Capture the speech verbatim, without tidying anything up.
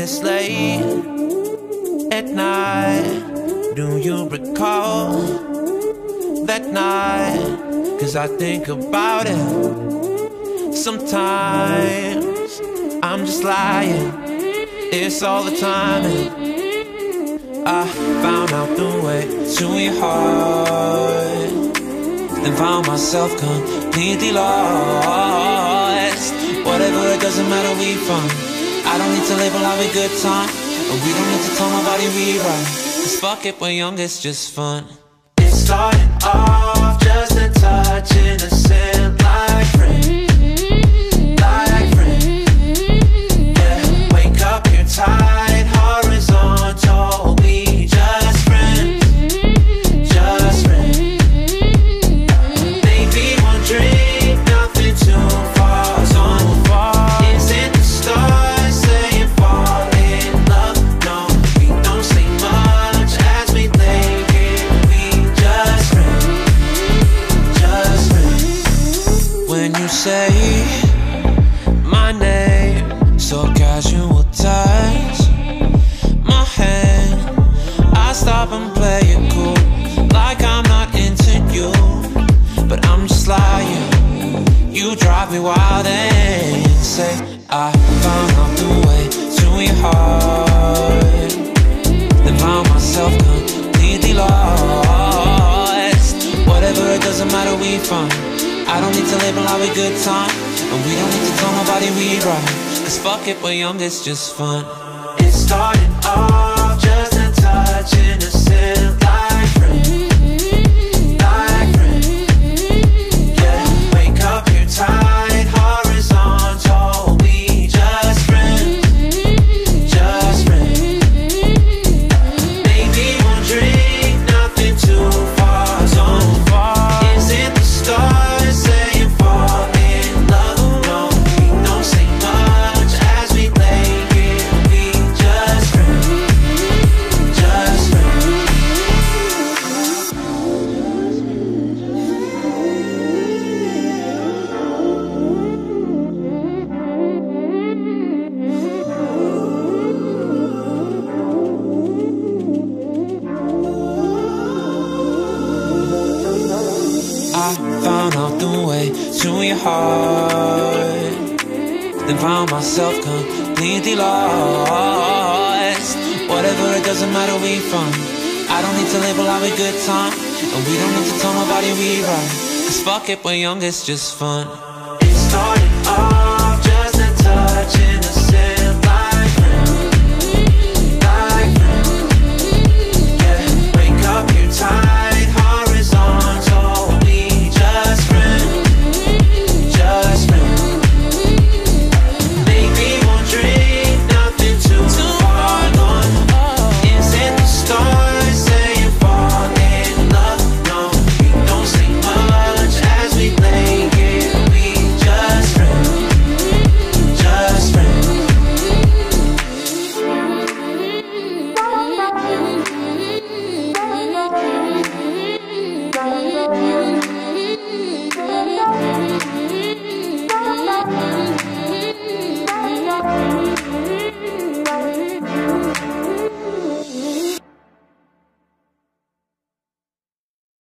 it's late at night. Do you recall that night? Cause I think about it sometimes. I'm just lying, it's all the time. And I found out the way to your heart, then found myself completely lost. Whatever, it doesn't matter where we from. I don't need to label our good time, and we don't need to tell nobody we run. Cause fuck it, we're young, it's just fun. It started off just a touch, innocent, like rain, like rain. Yeah, wake up, you're tired, horizontal. We just friends, just friends. Maybe one drink, nothing too far, so far. It's in the stars. Say my name, so casual touch my hand. I stop and play it cool, like I'm not into you, but I'm just lying. You drive me wild and say I found out the way to your heart, then found myself completely lost. Whatever, it doesn't matter where we from. I don't need to label our good time, and we don't need to tell nobody we right. Cause fuck it, we're young, it's just fun. It started off just a touch, innocent, like rain, like rain. Yeah, wake up, you're tired, horizontal. We just friends, just friends. Maybe one drink, nothing too far, so far. Is it the start? To your heart, then found myself completely lost. Whatever, it doesn't matter where we from. I don't need to label our good time, and we don't need to tell nobody we right. Cause fuck it, we're young, it's just fun. It started off just a touch in the